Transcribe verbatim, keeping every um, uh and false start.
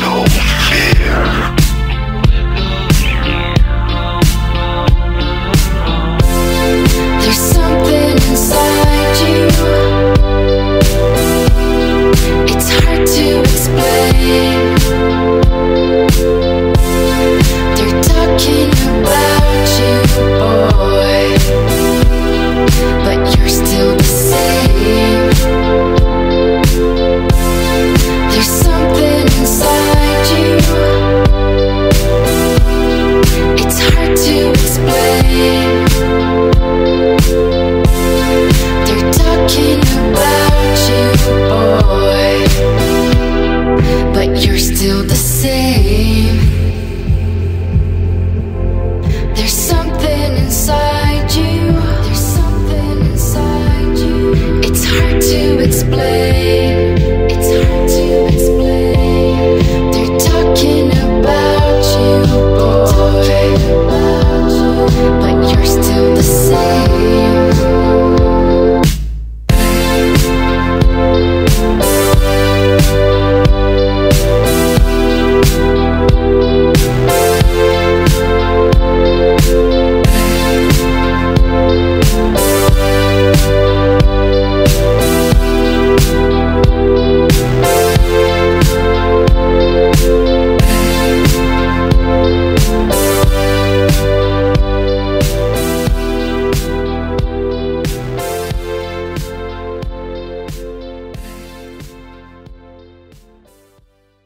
No fear.